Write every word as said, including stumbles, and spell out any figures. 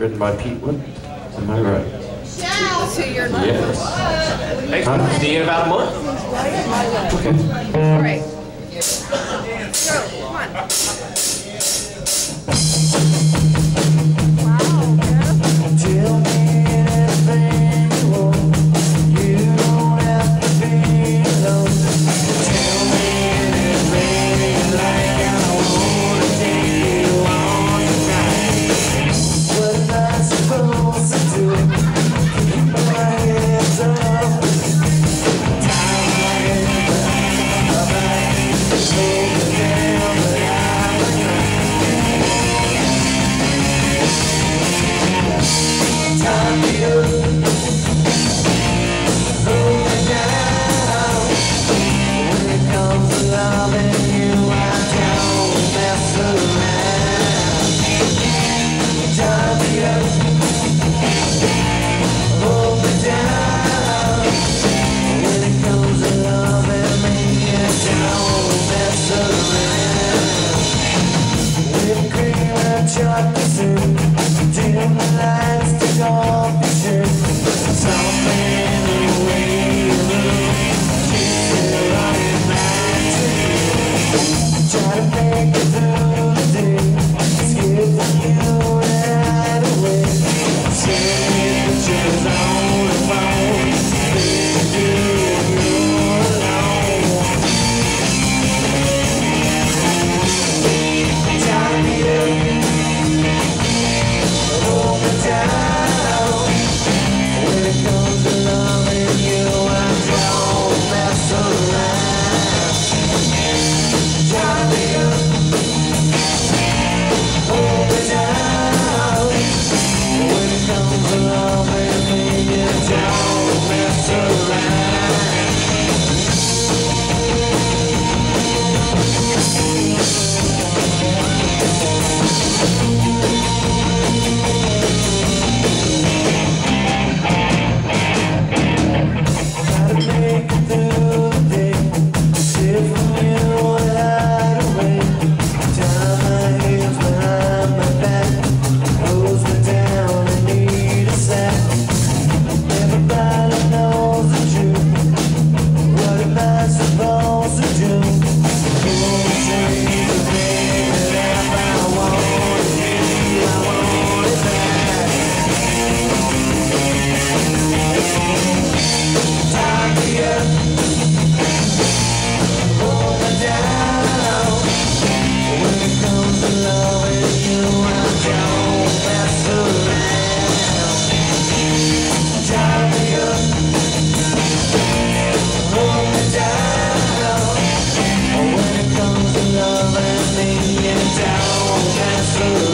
written by Pete Willett. Am I right? So you're not. Yes. Next one, huh? See you in about a month. Okay. All right. So, come on. Wow, girl. Tell me anything you want. You don't have to be alone. Tell me anything you like. I want to take you on tonight. What am I supposed to do? Down, down, down.